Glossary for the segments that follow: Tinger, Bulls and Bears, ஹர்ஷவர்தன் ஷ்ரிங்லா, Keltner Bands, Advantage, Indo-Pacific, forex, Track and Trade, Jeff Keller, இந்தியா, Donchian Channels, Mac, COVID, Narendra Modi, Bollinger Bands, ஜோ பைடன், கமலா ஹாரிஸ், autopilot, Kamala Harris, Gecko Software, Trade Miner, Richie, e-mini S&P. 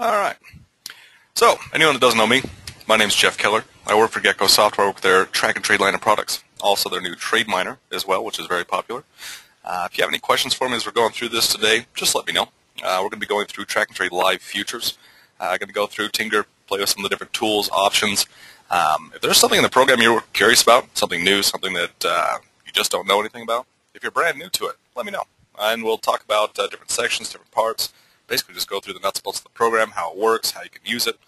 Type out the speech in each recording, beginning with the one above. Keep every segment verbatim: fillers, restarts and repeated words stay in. All right. So, anyone that doesn't know me, my name's Jeff Keller. I work for Gecko Software. I work with their Track and Trade line of products. Also their new Trade Miner as well, which is very popular. Uh, if you have any questions for me as we're going through this today, just let me know. Uh, we're going to be going through Track and Trade live futures. I'm uh, going to go through Tinger, play with some of the different tools, options. Um, if there's something in the program you're curious about, something new, something that uh, you just don't know anything about, if you're brand new to it, let me know. And we'll talk about uh, different sections, different parts, basically just go through the nuts and bolts of the program, how it works, how you can use it,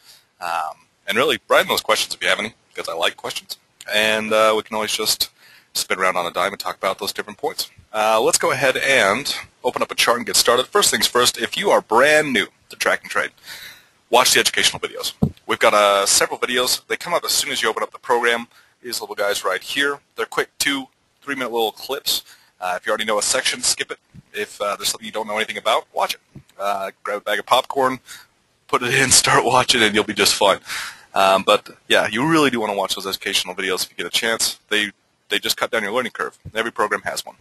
um, and really write in those questions if you have any, because I like questions. And uh, we can always just spin around on a dime and talk about those different points. Uh, let's go ahead and open up a chart and get started. First things first, if you are brand new to Track and Trade, watch the educational videos. We've got uh, several videos. They come up as soon as you open up the program. These little guys right here. They're quick two, three minute little clips. Uh, if you already know a section, skip it. If uh, there's something you don't know anything about, watch it. Uh, grab a bag of popcorn, put it in, start watching, and you'll be just fine. Um, but yeah, you really do want to watch those educational videos if you get a chance. They they just cut down your learning curve. Every program has one.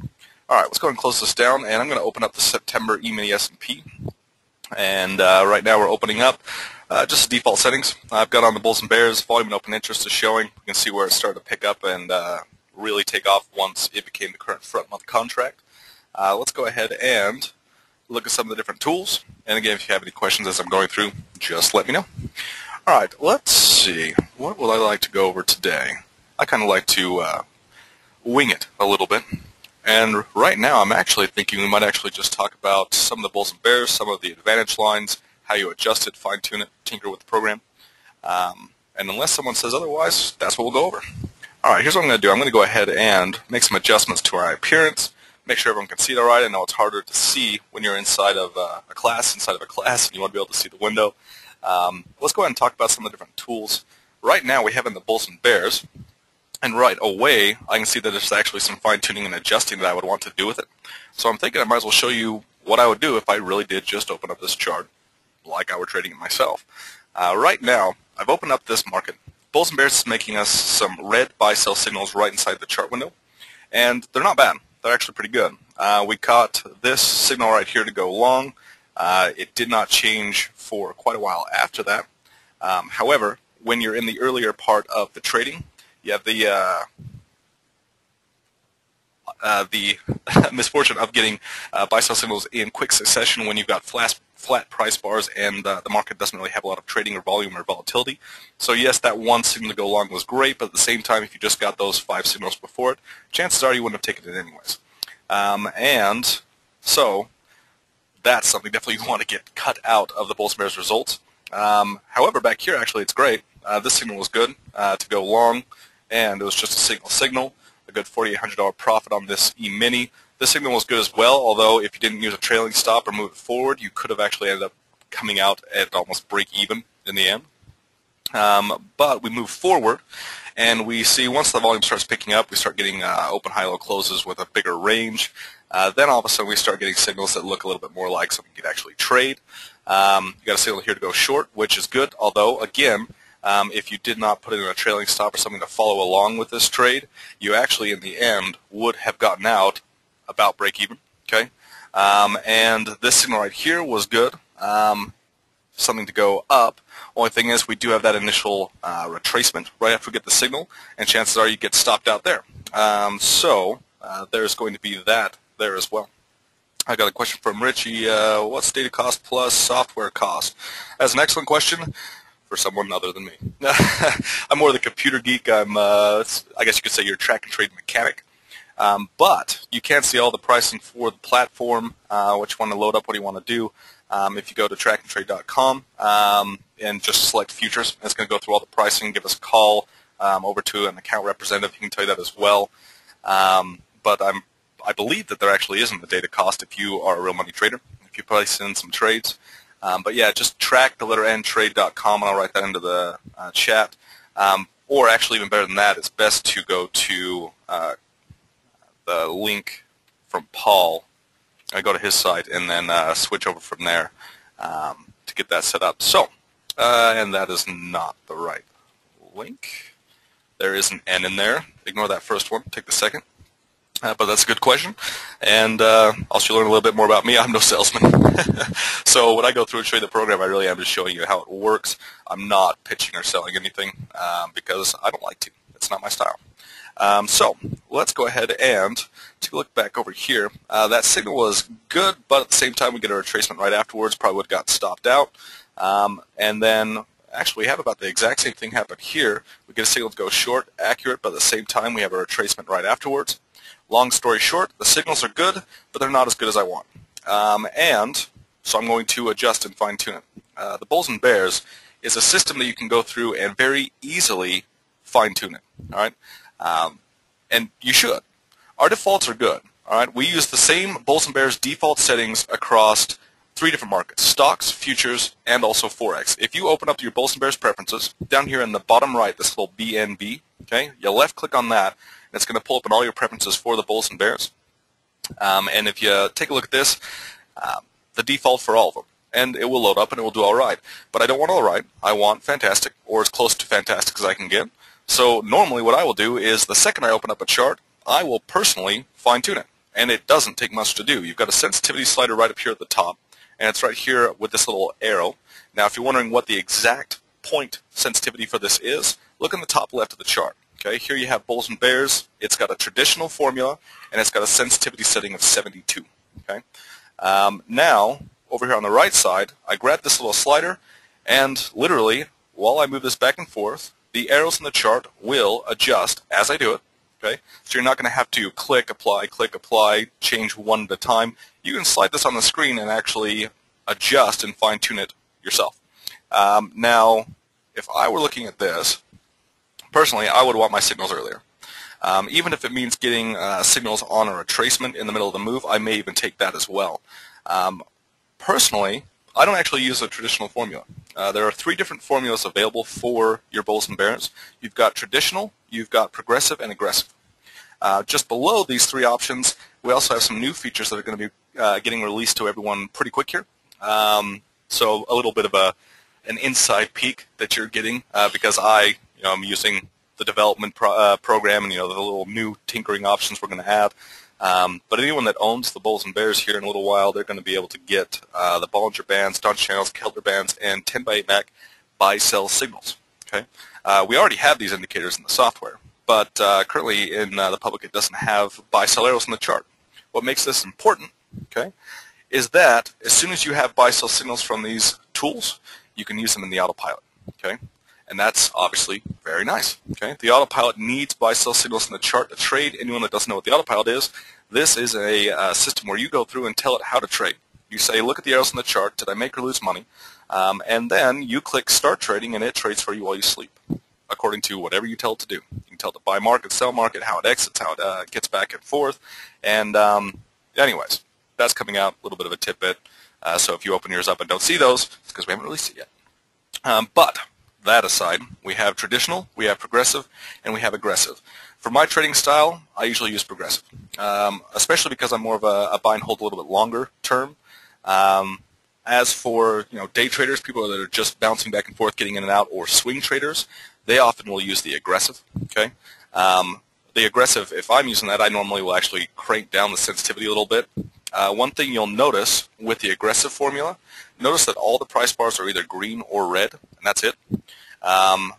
All right, let's go ahead and close this down, and I'm going to open up the September e-mini S and P. And uh, right now we're opening up uh, just the default settings. I've got on the Bulls and Bears, volume and open interest is showing. You can see where it started to pick up and uh, really take off once it became the current front month contract. Uh, let's go ahead and look at some of the different tools. And again, if you have any questions as I'm going through, just let me know. All right, let's see. What would I like to go over today? I kind of like to uh, wing it a little bit. And right now, I'm actually thinking we might actually just talk about some of the Bulls and Bears, some of the Advantage lines, how you adjust it, fine-tune it, tinker with the program. Um, and unless someone says otherwise, that's what we'll go over. All right, here's what I'm going to do. I'm going to go ahead and make some adjustments to our appearance, make sure everyone can see it all right. I know it's harder to see when you're inside of uh, a class, inside of a class, and you want to be able to see the window. Um, let's go ahead and talk about some of the different tools. Right now, we have in the Bulls and Bears. And right away, I can see that there's actually some fine-tuning and adjusting that I would want to do with it. So I'm thinking I might as well show you what I would do if I really did just open up this chart like I were trading it myself. Uh, right now, I've opened up this market. Bulls and Bears is making us some red buy-sell signals right inside the chart window. And they're not bad. They're actually pretty good. Uh, we caught this signal right here to go long. Uh, it did not change for quite a while after that. Um, however, when you're in the earlier part of the trading, you have the uh, uh, the misfortune of getting uh, buy-sell signals in quick succession when you've got flat, flat price bars and uh, the market doesn't really have a lot of trading or volume or volatility. So yes, that one signal to go long was great, but at the same time, if you just got those five signals before it, chances are you wouldn't have taken it anyways. Um, and so that's something definitely you want to get cut out of the Bulls and Bears results. Um, however, back here, actually, it's great. Uh, this signal was good uh, to go long. And it was just a signal signal, a good forty-eight hundred dollar profit on this e-mini. This signal was good as well, although if you didn't use a trailing stop or move it forward, you could have actually ended up coming out at almost break even in the end. Um, but we move forward, and we see once the volume starts picking up, we start getting uh, open high-low closes with a bigger range. Uh, then all of a sudden we start getting signals that look a little bit more like something you could actually trade. Um, you got a signal here to go short, which is good, although, again, Um, if you did not put in a trailing stop or something to follow along with this trade, you actually, in the end, would have gotten out about break-even, okay? Um, and this signal right here was good, um, something to go up. Only thing is we do have that initial uh, retracement right after we get the signal, and chances are you get stopped out there. Um, so uh, there's going to be that there as well. I got a question from Richie. Uh, what's data cost plus software cost? That's an excellent question. For someone other than me. I'm more the computer geek. I'm, uh, I guess you could say you're a track and trade mechanic. Um, but you can see all the pricing for the platform, uh, what you want to load up, what you want to do. Um, if you go to track and trade dot com um, and just select futures, it's going to go through all the pricing, give us a call um, over to an account representative. He can tell you that as well. Um, but I'm, I believe that there actually isn't a data cost if you are a real money trader, if you place in some trades. Um, but yeah, just track the letter N trade dot com, and I'll write that into the uh, chat. Um, or actually, even better than that, it's best to go to uh, the link from Paul. I go to his site and then uh, switch over from there um, to get that set up. So, uh, and that is not the right link. There is an N in there. Ignore that first one. Take the second. Uh, but that's a good question, and uh, also you learn a little bit more about me. I'm no salesman. So when I go through and show you the program, I really am just showing you how it works. I'm not pitching or selling anything um, because I don't like to. It's not my style. Um, so let's go ahead and take a look back over here. Uh, that signal was good, but at the same time we get a retracement right afterwards. Probably would have got stopped out, um, and then actually we have about the exact same thing happen here. We get a signal to go short, accurate, but at the same time we have a retracement right afterwards. Long story short, the signals are good, but they're not as good as I want. Um, and so I'm going to adjust and fine-tune it. Uh, the Bulls and Bears is a system that you can go through and very easily fine-tune it. All right, um, and you should. Our defaults are good. All right, we use the same Bulls and Bears default settings across three different markets: stocks, futures, and also forex. If you open up your Bulls and Bears preferences down here in the bottom right, this little B N B, okay, you left-click on that. It's going to pull up in all your preferences for the Bulls and Bears. Um, and if you take a look at this, uh, the default for all of them. And it will load up and it will do all right. But I don't want all right. I want fantastic, or as close to fantastic as I can get. So normally what I will do is the second I open up a chart, I will personally fine-tune it. And it doesn't take much to do. You've got a sensitivity slider right up here at the top. And it's right here with this little arrow. Now if you're wondering what the exact point sensitivity for this is, look in the top left of the chart. Okay, here you have Bulls and Bears. It's got a traditional formula, and it's got a sensitivity setting of seventy-two. Okay, um, now over here on the right side, I grab this little slider, and literally, while I move this back and forth, the arrows in the chart will adjust as I do it. Okay, so you're not going to have to click, apply, click, apply, change one at a time. You can slide this on the screen and actually adjust and fine-tune it yourself. Um, now, if I were looking at this, personally, I would want my signals earlier. Um, even if it means getting uh, signals on a retracement in the middle of the move, I may even take that as well. Um, personally, I don't actually use a traditional formula. Uh, there are three different formulas available for your Bulls and Bears. You've got traditional, you've got progressive, and aggressive. Uh, just below these three options, we also have some new features that are going to be uh, getting released to everyone pretty quick here. Um, so a little bit of a an inside peek that you're getting uh, because I... You know, I'm using the development pro uh, program and, you know, the little new tinkering options we're going to have. Um, but anyone that owns the Bulls and Bears here in a little while, they're going to be able to get uh, the Bollinger Bands, Donchian Channels, Keltner Bands, and ten by eight Mac buy-sell signals. Okay, uh, we already have these indicators in the software, but uh, currently in uh, the public it doesn't have buy-sell arrows in the chart. What makes this important, okay, is that as soon as you have buy-sell signals from these tools, you can use them in the autopilot. Okay. And that's obviously very nice. Okay, the autopilot needs buy-sell signals in the chart to trade. Anyone that doesn't know what the autopilot is, this is a uh, system where you go through and tell it how to trade. You say, look at the arrows in the chart. Did I make or lose money? Um, and then you click start trading, and it trades for you while you sleep, according to whatever you tell it to do. You can tell it to buy market, sell market, how it exits, how it uh, gets back and forth. And um, anyways, that's coming out, a little bit of a tidbit. Uh, so if you open yours up and don't see those, it's because we haven't released it yet. Um, but... That aside, we have traditional, we have progressive, and we have aggressive. For my trading style, I usually use progressive, um, especially because I'm more of a, a buy and hold a little bit longer term. Um, as for, you know, day traders, people that are just bouncing back and forth, getting in and out, or swing traders, they often will use the aggressive. Okay, um, the aggressive, if I'm using that, I normally will actually crank down the sensitivity a little bit. Uh, one thing you'll notice with the aggressive formula, notice that all the price bars are either green or red, and that's it. Um,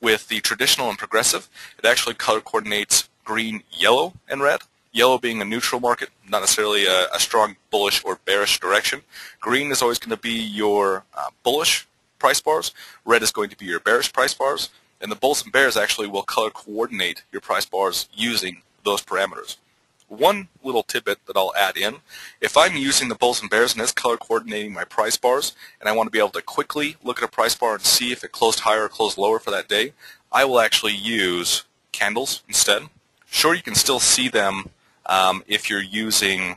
with the traditional and progressive, it actually color coordinates green, yellow, and red. Yellow being a neutral market, not necessarily a, a strong bullish or bearish direction. Green is always going to be your uh, bullish price bars. Red is going to be your bearish price bars. And the Bulls and Bears actually will color coordinate your price bars using those parameters. One little tidbit that I'll add in, if I'm using the Bulls and Bears and it's color coordinating my price bars and I want to be able to quickly look at a price bar and see if it closed higher or closed lower for that day, I will actually use candles instead. Sure, you can still see them um, if you're using,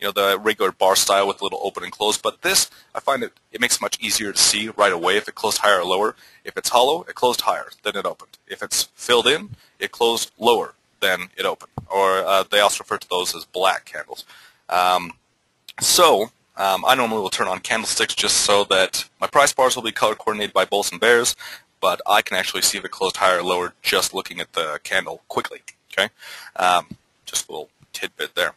you know, the regular bar style with a little open and close, but this, I find it, it makes it much easier to see right away if it closed higher or lower. If it's hollow, it closed higher than it opened. If it's filled in, it closed lower then it opened, or uh, they also refer to those as black candles. Um, so um, I normally will turn on candlesticks just so that my price bars will be color coordinated by Bulls and Bears, but I can actually see if it closed higher or lower just looking at the candle quickly. Okay, um, Just a little tidbit there.